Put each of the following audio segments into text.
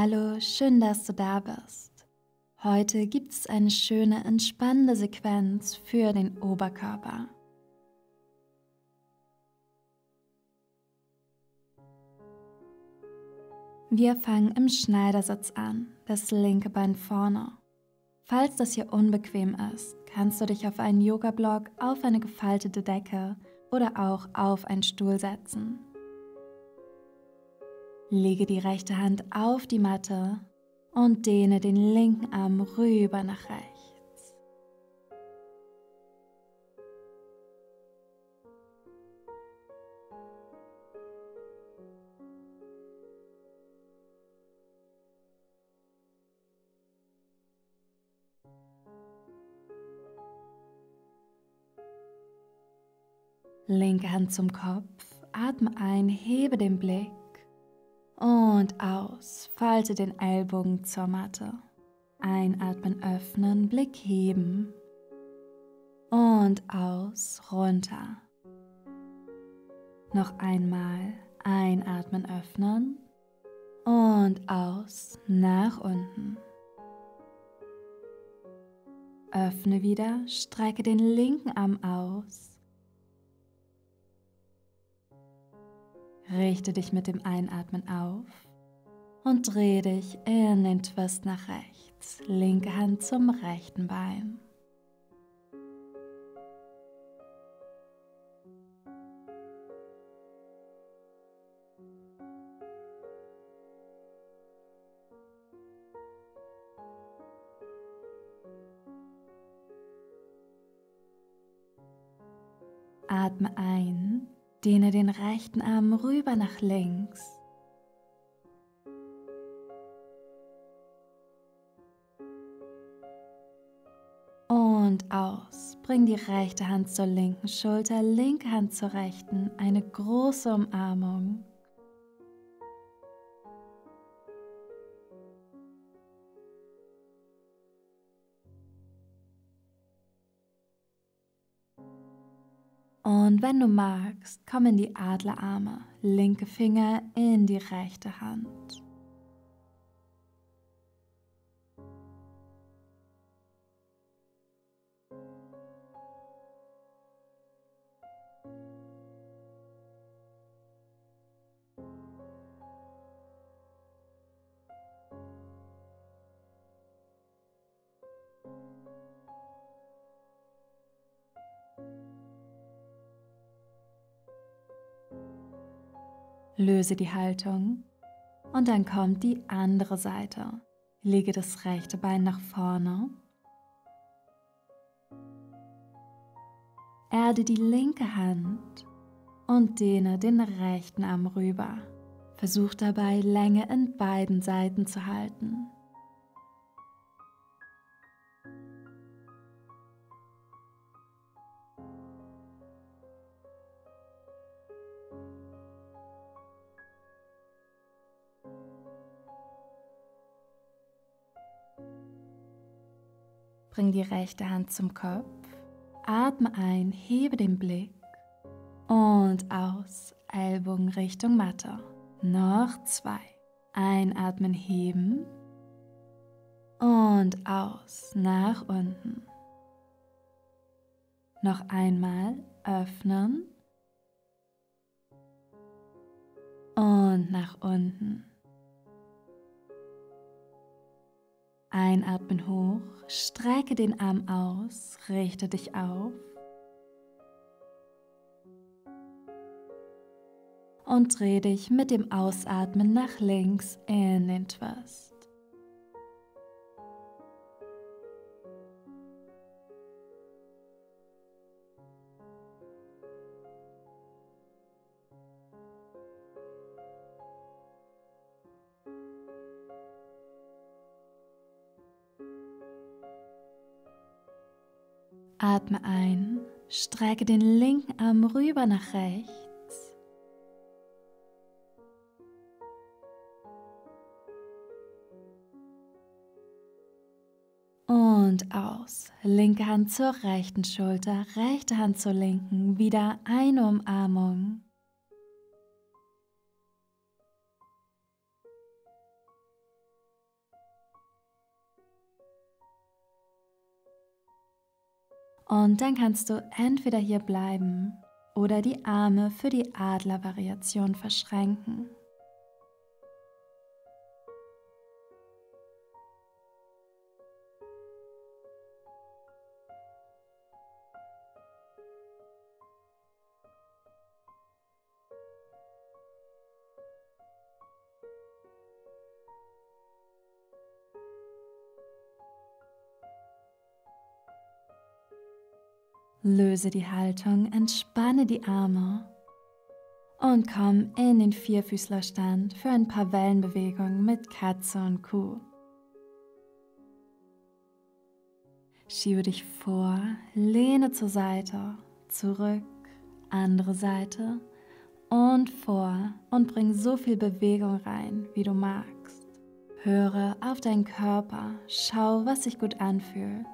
Hallo, schön, dass du da bist. Heute gibt es eine schöne, entspannende Sequenz für den Oberkörper. Wir fangen im Schneidersitz an, das linke Bein vorne. Falls das hier unbequem ist, kannst du dich auf einen Yoga-Block, auf eine gefaltete Decke oder auch auf einen Stuhl setzen. Lege die rechte Hand auf die Matte und dehne den linken Arm rüber nach rechts. Linke Hand zum Kopf, atme ein, hebe den Blick. Und aus, falte den Ellbogen zur Matte. Einatmen, öffnen, Blick heben. Und aus, runter. Noch einmal, einatmen, öffnen. Und aus, nach unten. Öffne wieder, strecke den linken Arm aus. Richte dich mit dem Einatmen auf und drehe dich in den Twist nach rechts. Linke Hand zum rechten Bein. Atme ein. Dehne den rechten Arm rüber nach links. Und aus. Bring die rechte Hand zur linken Schulter, linke Hand zur rechten. Eine große Umarmung. Und wenn du magst, komm in die Adlerarme, linke Finger in die rechte Hand. Löse die Haltung und dann kommt die andere Seite. Lege das rechte Bein nach vorne. Erde die linke Hand und dehne den rechten Arm rüber. Versuch dabei, Länge in beiden Seiten zu halten. Bring die rechte Hand zum Kopf, atme ein, hebe den Blick und aus, Ellbogen Richtung Matte. Noch zwei. Einatmen, heben und aus, nach unten. Noch einmal, öffnen und nach unten. Einatmen hoch, strecke den Arm aus, richte dich auf und dreh dich mit dem Ausatmen nach links in den Twist. Atme ein, strecke den linken Arm rüber nach rechts. Und aus. Linke Hand zur rechten Schulter, rechte Hand zur linken. Wieder eine Umarmung. Und dann kannst du entweder hier bleiben oder die Arme für die Adlervariation verschränken. Löse die Haltung, entspanne die Arme und komm in den Vierfüßlerstand für ein paar Wellenbewegungen mit Katze und Kuh. Schiebe dich vor, lehne zur Seite, zurück, andere Seite und vor und bring so viel Bewegung rein, wie du magst. Höre auf deinen Körper, schau, was sich gut anfühlt.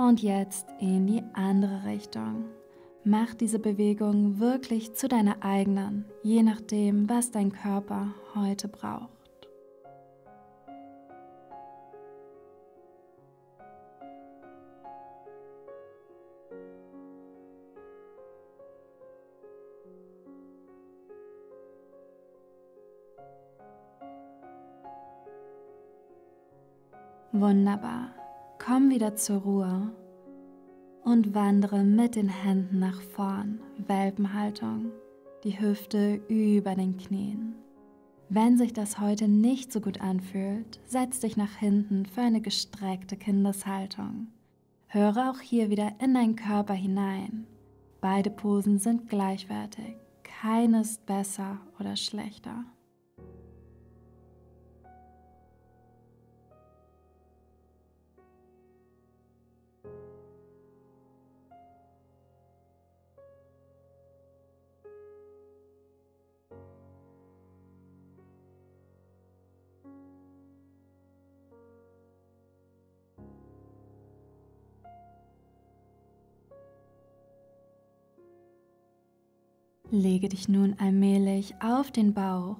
Und jetzt in die andere Richtung. Mach diese Bewegung wirklich zu deiner eigenen, je nachdem, was dein Körper heute braucht. Wunderbar. Komm wieder zur Ruhe und wandere mit den Händen nach vorn, Welpenhaltung, die Hüfte über den Knien. Wenn sich das heute nicht so gut anfühlt, setz dich nach hinten für eine gestreckte Kindeshaltung. Höre auch hier wieder in deinen Körper hinein. Beide Posen sind gleichwertig, keine ist besser oder schlechter. Lege dich nun allmählich auf den Bauch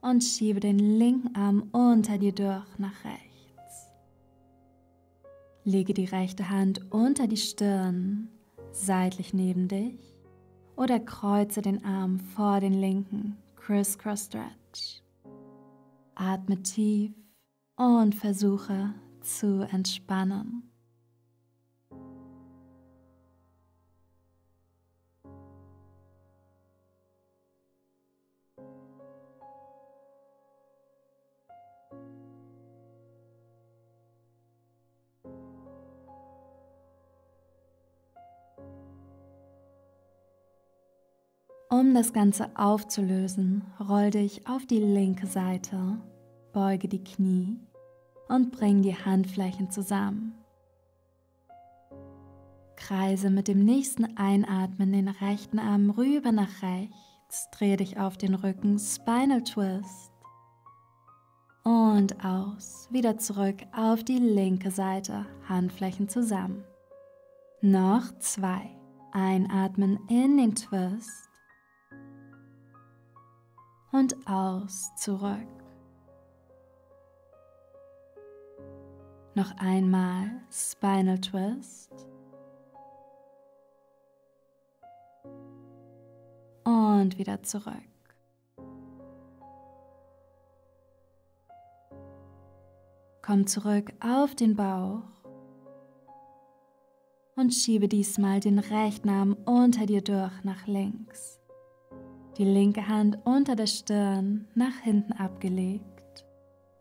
und schiebe den linken Arm unter dir durch nach rechts. Lege die rechte Hand unter die Stirn, seitlich neben dich oder kreuze den Arm vor den linken, Criss-Cross Stretch. Atme tief und versuche zu entspannen. Um das Ganze aufzulösen, roll dich auf die linke Seite, beuge die Knie und bring die Handflächen zusammen. Kreise mit dem nächsten Einatmen den rechten Arm rüber nach rechts, drehe dich auf den Rücken, Spinal Twist und aus, wieder zurück auf die linke Seite, Handflächen zusammen. Noch zwei. Einatmen in den Twist. Und aus, zurück. Noch einmal Spinal Twist. Und wieder zurück. Komm zurück auf den Bauch. Und schiebe diesmal den rechten Arm unter dir durch nach links. Die linke Hand unter der Stirn, nach hinten abgelegt.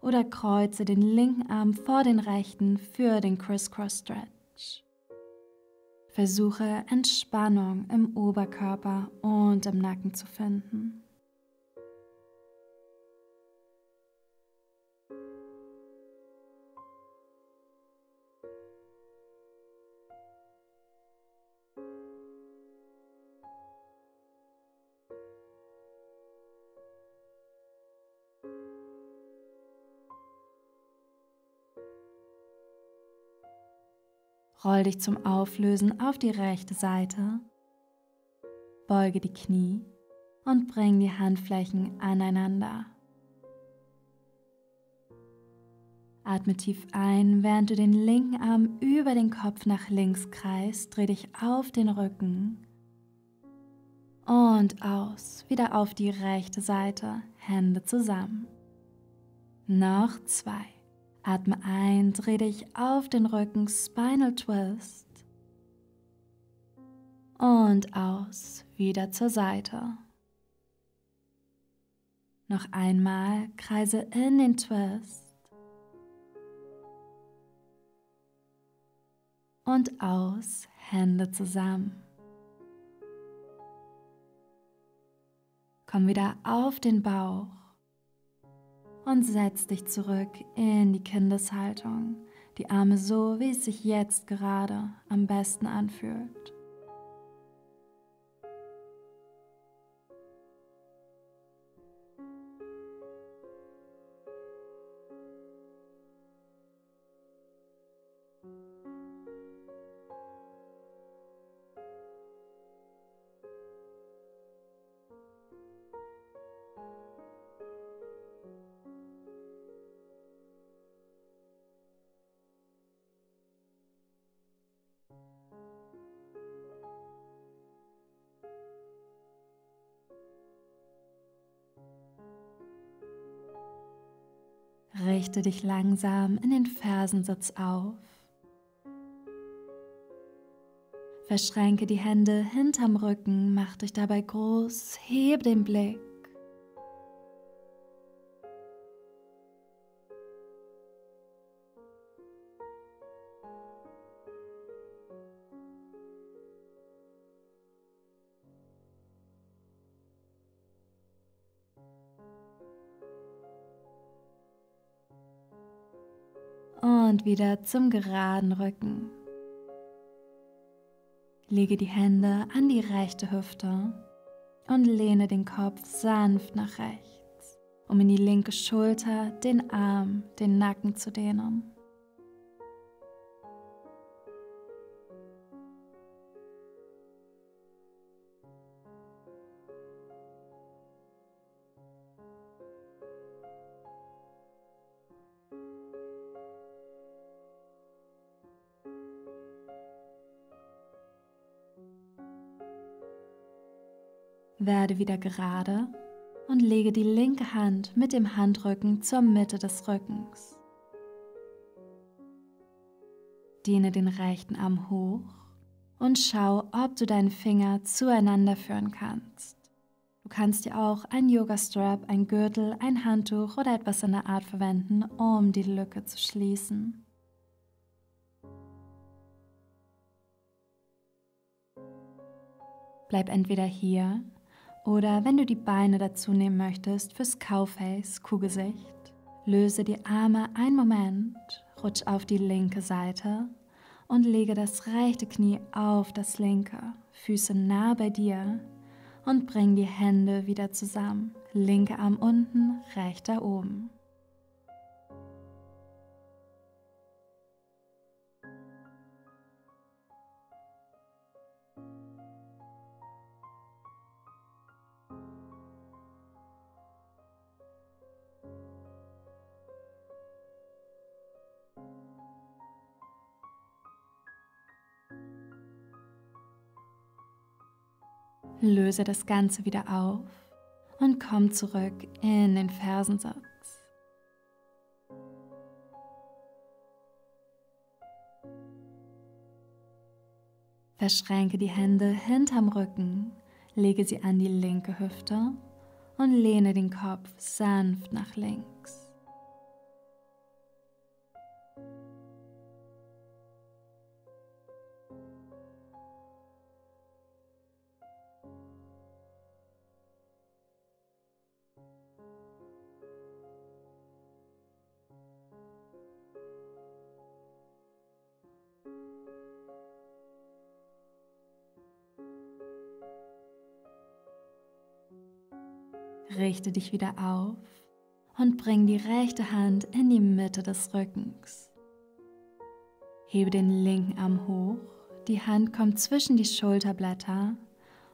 Oder kreuze den linken Arm vor den rechten für den Criss-Cross-Stretch. Versuche Entspannung im Oberkörper und im Nacken zu finden. Roll dich zum Auflösen auf die rechte Seite, beuge die Knie und bring die Handflächen aneinander. Atme tief ein, während du den linken Arm über den Kopf nach links kreist, dreh dich auf den Rücken und aus, wieder auf die rechte Seite, Hände zusammen. Noch zwei. Atme ein, dreh dich auf den Rücken, Spinal Twist. Und aus, wieder zur Seite. Noch einmal, kreise in den Twist. Und aus, Hände zusammen. Komm wieder auf den Bauch. Und setz dich zurück in die Kindeshaltung, die Arme so, wie es sich jetzt gerade am besten anfühlt. Richte dich langsam in den Fersensitz auf. Verschränke die Hände hinterm Rücken, mach dich dabei groß, hebe den Blick. Und wieder zum geraden Rücken. Lege die Hände an die rechte Hüfte und lehne den Kopf sanft nach rechts, um in die linke Schulter, den Arm, den Nacken zu dehnen. Werde wieder gerade und lege die linke Hand mit dem Handrücken zur Mitte des Rückens. Dehne den rechten Arm hoch und schau, ob du deine Finger zueinander führen kannst. Du kannst dir auch ein Yoga-Strap, ein Gürtel, ein Handtuch oder etwas in der Art verwenden, um die Lücke zu schließen. Bleib entweder hier oder, wenn du die Beine dazu nehmen möchtest, fürs Cowface, Kuhgesicht, löse die Arme einen Moment, rutsch auf die linke Seite und lege das rechte Knie auf das linke, Füße nah bei dir und bring die Hände wieder zusammen, linker Arm unten, rechter oben. Löse das Ganze wieder auf und komm zurück in den Fersensitz. Verschränke die Hände hinterm Rücken, lege sie an die linke Hüfte und lehne den Kopf sanft nach links. Richte dich wieder auf und bring die rechte Hand in die Mitte des Rückens. Hebe den linken Arm hoch, die Hand kommt zwischen die Schulterblätter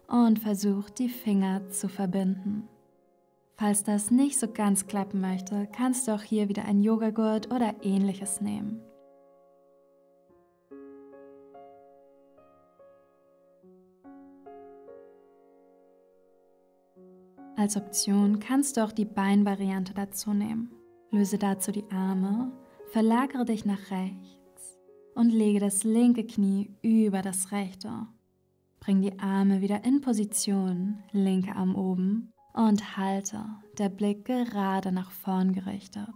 und versucht, die Finger zu verbinden. Falls das nicht so ganz klappen möchte, kannst du auch hier wieder einen Yogagurt oder ähnliches nehmen. Als Option kannst du auch die Beinvariante dazu nehmen. Löse dazu die Arme, verlagere dich nach rechts und lege das linke Knie über das rechte. Bring die Arme wieder in Position, linker Arm oben und halte, der Blick gerade nach vorn gerichtet.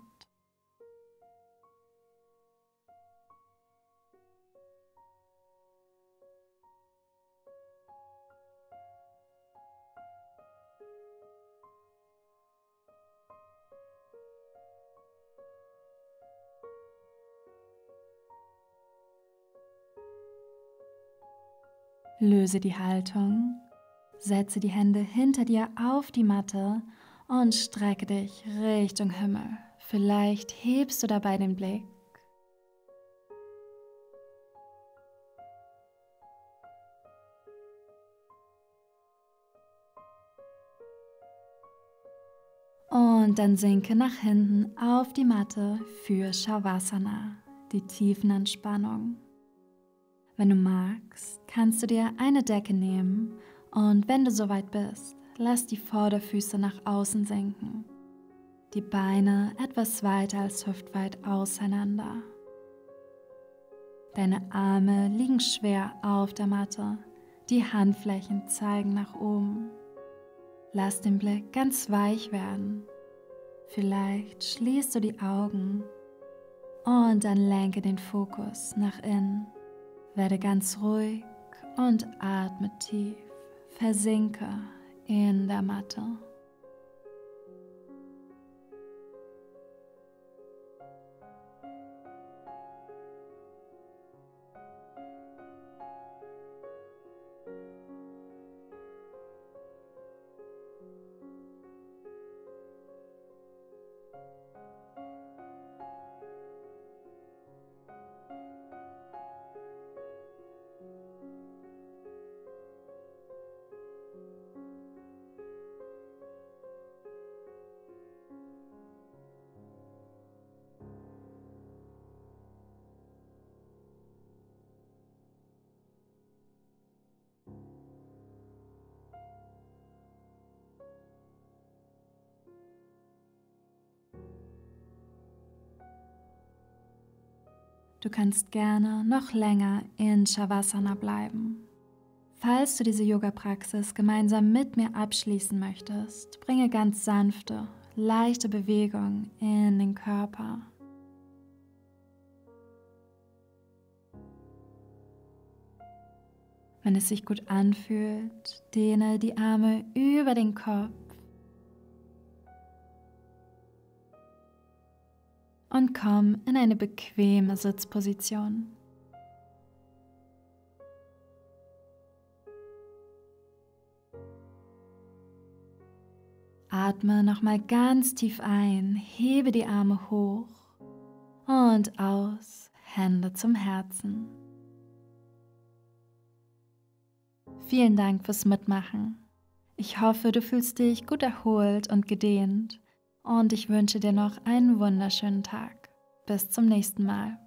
Löse die Haltung, setze die Hände hinter dir auf die Matte und strecke dich Richtung Himmel. Vielleicht hebst du dabei den Blick. Und dann sinke nach hinten auf die Matte für Savasana, die Tiefenentspannung. Wenn du magst, kannst du dir eine Decke nehmen und wenn du soweit bist, lass die Vorderfüße nach außen sinken. Die Beine etwas weiter als hüftweit auseinander. Deine Arme liegen schwer auf der Matte, die Handflächen zeigen nach oben. Lass den Blick ganz weich werden. Vielleicht schließt du die Augen und dann lenke den Fokus nach innen. Werde ganz ruhig und atme tief, versinke in der Matte. Du kannst gerne noch länger in Savasana bleiben. Falls du diese Yoga-Praxis gemeinsam mit mir abschließen möchtest, bringe ganz sanfte, leichte Bewegungen in den Körper. Wenn es sich gut anfühlt, dehne die Arme über den Kopf und komm in eine bequeme Sitzposition. Atme nochmal ganz tief ein, hebe die Arme hoch und aus, Hände zum Herzen. Vielen Dank fürs Mitmachen. Ich hoffe, du fühlst dich gut erholt und gedehnt. Und ich wünsche dir noch einen wunderschönen Tag. Bis zum nächsten Mal.